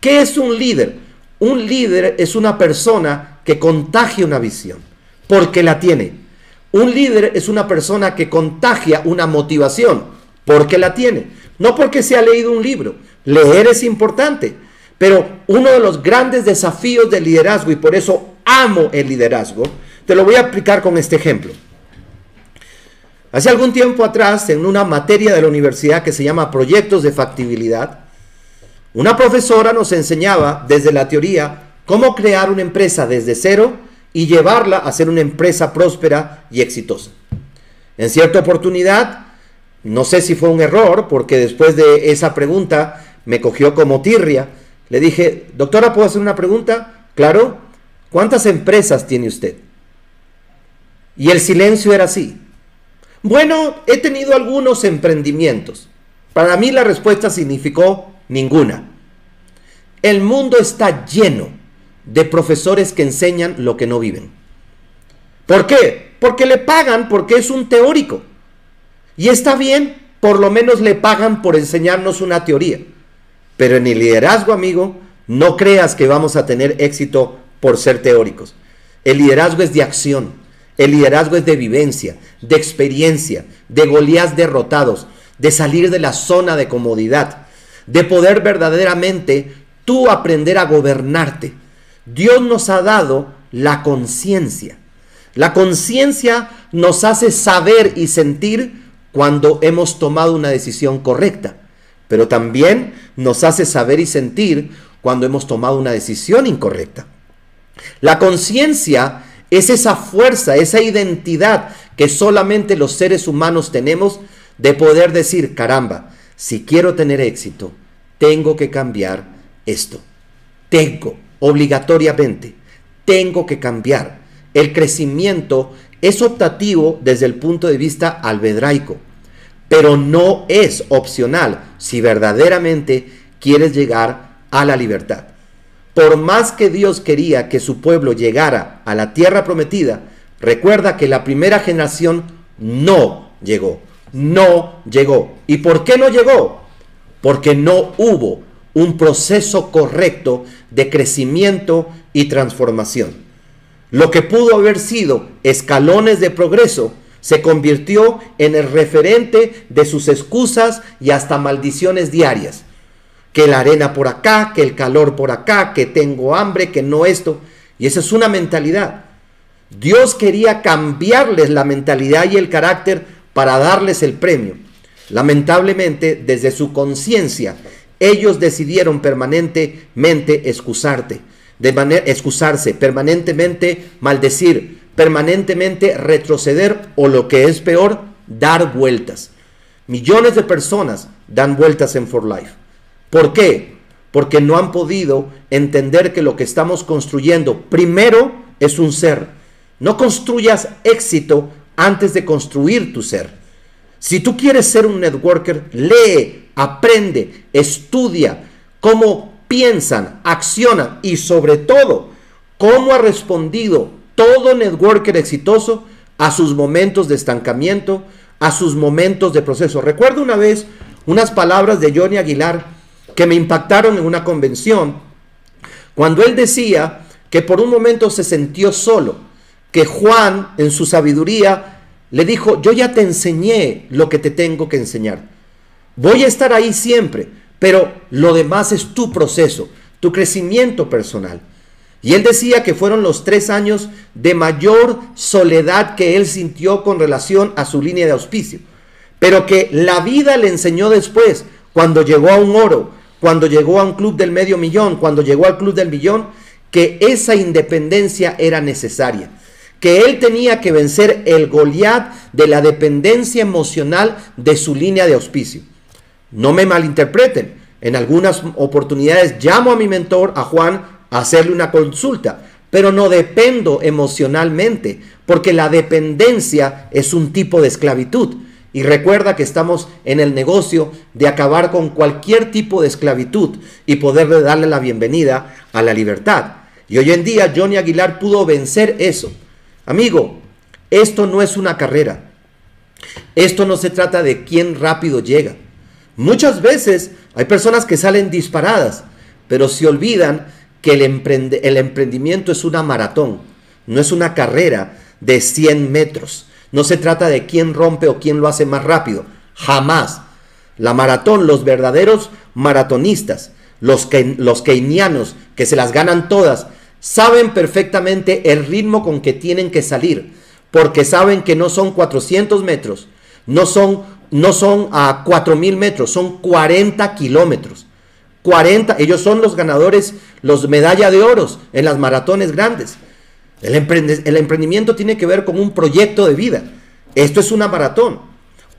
¿Qué es un líder? Un líder es una persona que contagia una visión, porque la tiene. Un líder es una persona que contagia una motivación, porque la tiene. No porque se ha leído un libro. Leer es importante, pero uno de los grandes desafíos del liderazgo, y por eso amo el liderazgo, te lo voy a explicar con este ejemplo. Hace algún tiempo atrás, en una materia de la universidad que se llama Proyectos de Factibilidad, una profesora nos enseñaba desde la teoría cómo crear una empresa desde cero y llevarla a ser una empresa próspera y exitosa. En cierta oportunidad, no sé si fue un error, porque después de esa pregunta me cogió como tirria, le dije: doctora, ¿puedo hacer una pregunta? Claro. ¿Cuántas empresas tiene usted? Y el silencio era así. Bueno, he tenido algunos emprendimientos. Para mí la respuesta significó ninguna. El mundo está lleno de profesores que enseñan lo que no viven. ¿Por qué? Porque le pagan, porque es un teórico. Y está bien, por lo menos le pagan por enseñarnos una teoría. Pero en el liderazgo, amigo, no creas que vamos a tener éxito por ser teóricos. El liderazgo es de acción. El liderazgo es de vivencia, de experiencia, de Goliat derrotados, de salir de la zona de comodidad, de poder verdaderamente tú aprender a gobernarte. Dios nos ha dado la conciencia. La conciencia nos hace saber y sentir cuando hemos tomado una decisión correcta, pero también nos hace saber y sentir cuando hemos tomado una decisión incorrecta. La conciencia es esa fuerza, esa identidad que solamente los seres humanos tenemos de poder decir: caramba, si quiero tener éxito, tengo que cambiar esto. Obligatoriamente, tengo que cambiar. El crecimiento es optativo desde el punto de vista algebraico, pero no es opcional si verdaderamente quieres llegar a la libertad. Por más que Dios quería que su pueblo llegara a la tierra prometida, recuerda que la primera generación no llegó. ¿Y por qué no llegó? Porque no hubo un proceso correcto de crecimiento y transformación. Lo que pudo haber sido escalones de progreso se convirtió en el referente de sus excusas y hasta maldiciones diarias. Que la arena por acá, que el calor por acá, que tengo hambre, que no esto. Y esa es una mentalidad. Dios quería cambiarles la mentalidad y el carácter para darles el premio. Lamentablemente, desde su conciencia, ellos decidieron permanentemente excusarse, permanentemente maldecir, permanentemente retroceder o, lo que es peor, dar vueltas. Millones de personas dan vueltas en For Life. ¿Por qué? Porque no han podido entender que lo que estamos construyendo primero es un ser. No construyas éxito antes de construir tu ser. Si tú quieres ser un networker, lee, aprende, estudia cómo piensan, accionan y sobre todo cómo ha respondido todo networker exitoso a sus momentos de estancamiento, a sus momentos de proceso. Recuerdo una vez unas palabras de Johnny Aguilar que me impactaron en una convención, cuando él decía que por un momento se sintió solo, que Juan en su sabiduría le dijo: yo ya te enseñé lo que te tengo que enseñar, voy a estar ahí siempre, pero lo demás es tu proceso, tu crecimiento personal. Y él decía que fueron los 3 años de mayor soledad que él sintió con relación a su línea de auspicio, pero que la vida le enseñó después, cuando llegó a un oro, cuando llegó a un club del medio millón, cuando llegó al club del millón, que esa independencia era necesaria, que él tenía que vencer el Goliat de la dependencia emocional de su línea de auspicio. No me malinterpreten, en algunas oportunidades llamo a mi mentor, a Juan, a hacerle una consulta, pero no dependo emocionalmente, porque la dependencia es un tipo de esclavitud. Y recuerda que estamos en el negocio de acabar con cualquier tipo de esclavitud y poderle darle la bienvenida a la libertad. Y hoy en día Johnny Aguilar pudo vencer eso. Amigo, esto no es una carrera. Esto no se trata de quién rápido llega. Muchas veces hay personas que salen disparadas, pero se olvidan que el emprendimiento es una maratón, no es una carrera de 100 metros. No se trata de quién rompe o quién lo hace más rápido, jamás. La maratón, los verdaderos maratonistas, los keinianos que se las ganan todas, saben perfectamente el ritmo con que tienen que salir, porque saben que no son 400 metros, no son a 4000 metros, son 40 kilómetros. 40, ellos son los ganadores, los medalla de oro en las maratones grandes. El emprendimiento tiene que ver con un proyecto de vida. Esto es una maratón.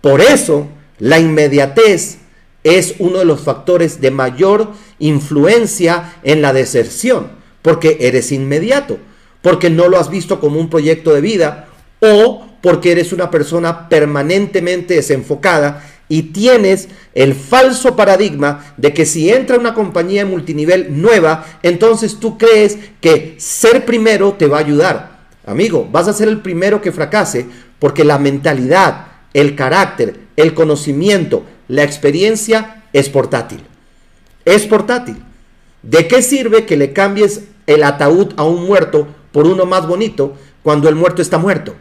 Por eso, la inmediatez es uno de los factores de mayor influencia en la deserción, porque eres inmediato, porque no lo has visto como un proyecto de vida o porque eres una persona permanentemente desenfocada y tienes el falso paradigma de que si entra una compañía multinivel nueva, entonces tú crees que ser primero te va a ayudar. Amigo, vas a ser el primero que fracase porque la mentalidad, el carácter, el conocimiento, la experiencia es portátil. Es portátil. ¿De qué sirve que le cambies el ataúd a un muerto por uno más bonito cuando el muerto está muerto?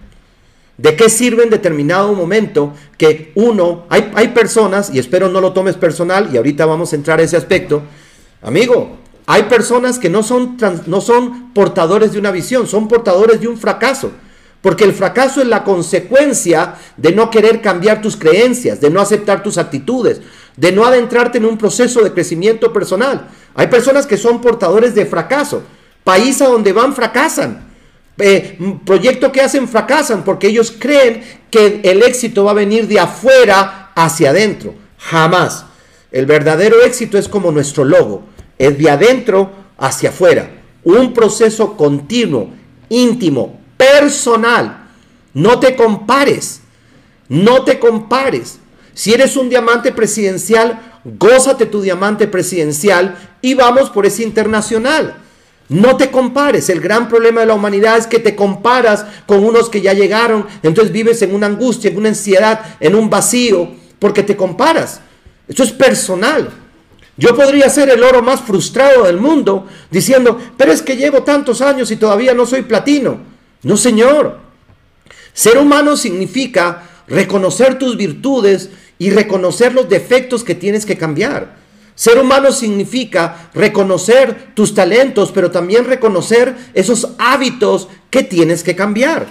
¿De qué sirve en determinado momento que uno, hay personas, y espero no lo tomes personal, y ahorita vamos a entrar a ese aspecto, amigo, hay personas que no son portadores de una visión, son portadores de un fracaso, porque el fracaso es la consecuencia de no querer cambiar tus creencias, de no aceptar tus actitudes, de no adentrarte en un proceso de crecimiento personal. Hay personas que son portadores de fracaso, país a donde van fracasan. Proyecto que hacen fracasan porque ellos creen que el éxito va a venir de afuera hacia adentro. Jamás. El verdadero éxito es como nuestro logo, es de adentro hacia afuera, un proceso continuo, íntimo, personal. No te compares, no te compares. Si eres un diamante presidencial, gózate tu diamante presidencial y vamos por ese internacional. No te compares. El gran problema de la humanidad es que te comparas con unos que ya llegaron. Entonces vives en una angustia, en una ansiedad, en un vacío, porque te comparas. Esto es personal. Yo podría ser el oro más frustrado del mundo diciendo, pero es que llevo tantos años y todavía no soy platino. No, señor. Ser humano significa reconocer tus virtudes y reconocer los defectos que tienes que cambiar. Ser humano significa reconocer tus talentos, pero también reconocer esos hábitos que tienes que cambiar.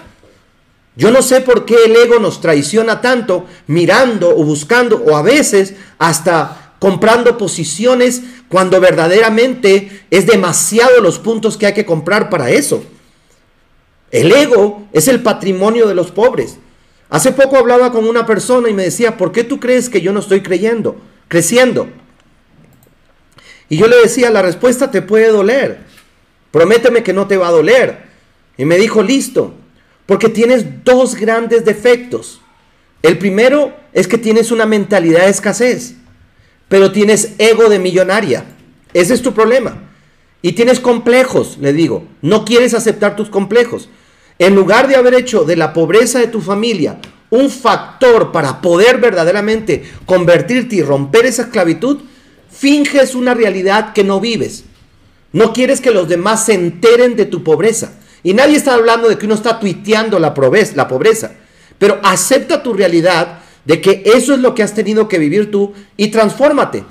Yo no sé por qué el ego nos traiciona tanto mirando o buscando o a veces hasta comprando posiciones cuando verdaderamente es demasiado los puntos que hay que comprar para eso. El ego es el patrimonio de los pobres. Hace poco hablaba con una persona y me decía, ¿por qué tú crees que yo no estoy creciendo? Y yo le decía, la respuesta te puede doler, prométeme que no te va a doler. Y me dijo, listo, porque tienes dos grandes defectos. El primero es que tienes una mentalidad de escasez, pero tienes ego de millonaria. Ese es tu problema. Y tienes complejos, le digo, no quieres aceptar tus complejos. En lugar de haber hecho de la pobreza de tu familia un factor para poder verdaderamente convertirte y romper esa esclavitud, finges una realidad que no vives. No quieres que los demás se enteren de tu pobreza. Y nadie está hablando de que uno está tuiteando la pobreza. Pero acepta tu realidad de que eso es lo que has tenido que vivir tú y transfórmate.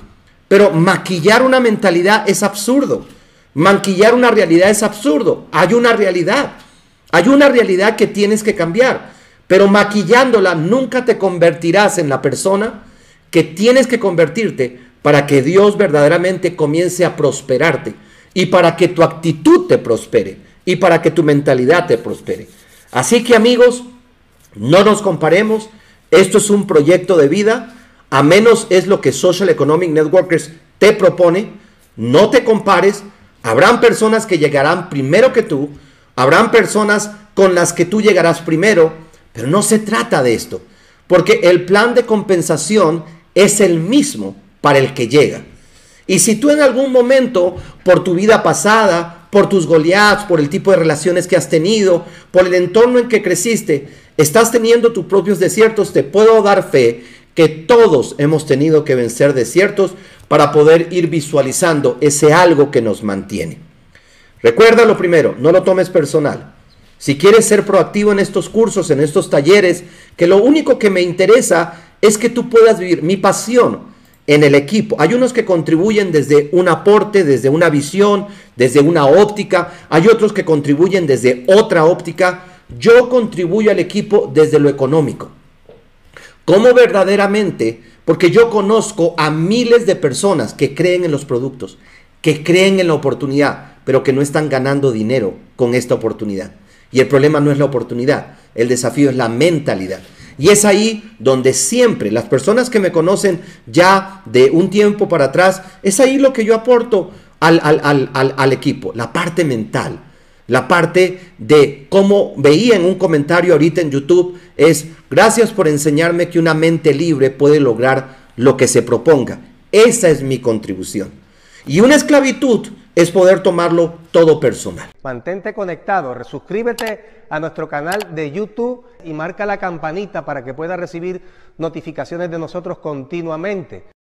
Pero maquillar una mentalidad es absurdo. Maquillar una realidad es absurdo. Hay una realidad. Hay una realidad que tienes que cambiar. Pero maquillándola nunca te convertirás en la persona que tienes que convertirte para que Dios verdaderamente comience a prosperarte y para que tu actitud te prospere y para que tu mentalidad te prospere. Así que amigos, no nos comparemos, esto es un proyecto de vida, a menos es lo que Social Economic Networkers te propone, no te compares, habrán personas que llegarán primero que tú, habrán personas con las que tú llegarás primero, pero no se trata de esto, porque el plan de compensación es el mismo para el que llega. Y si tú en algún momento, por tu vida pasada, por tus Goliaths, por el tipo de relaciones que has tenido, por el entorno en que creciste, estás teniendo tus propios desiertos, te puedo dar fe que todos hemos tenido que vencer desiertos para poder ir visualizando ese algo que nos mantiene. Recuerda lo primero, no lo tomes personal. Si quieres ser proactivo en estos cursos, en estos talleres, que lo único que me interesa es que tú puedas vivir mi pasión en el equipo. Hay unos que contribuyen desde un aporte, desde una visión, desde una óptica. Hay otros que contribuyen desde otra óptica. Yo contribuyo al equipo desde lo económico. ¿Cómo verdaderamente? Porque yo conozco a miles de personas que creen en los productos, que creen en la oportunidad, pero que no están ganando dinero con esta oportunidad. Y el problema no es la oportunidad, el desafío es la mentalidad. Y es ahí donde siempre las personas que me conocen ya de un tiempo para atrás, es ahí lo que yo aporto al equipo, la parte mental. La parte de cómo veía en un comentario ahorita en YouTube es: gracias por enseñarme que una mente libre puede lograr lo que se proponga. Esa es mi contribución. Y una esclavitud es poder tomarlo todo personal. Mantente conectado, suscríbete a nuestro canal de YouTube y marca la campanita para que puedas recibir notificaciones de nosotros continuamente.